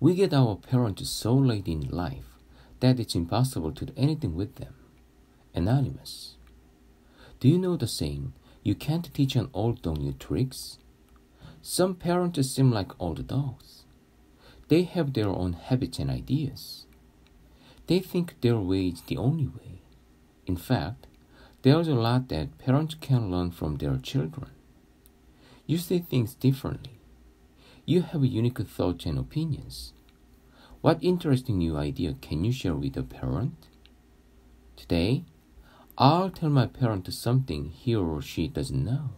We get our parents so late in life that it's impossible to do anything with them. Anonymous. Do you know the saying, you can't teach an old dog new tricks? Some parents seem like old dogs. They have their own habits and ideas. They think their way is the only way. In fact, there's a lot that parents can learn from their children. You see things differently. You have unique thoughts and opinions. What interesting new idea can you share with a parent? Today, I'll tell my parent something he or she doesn't know.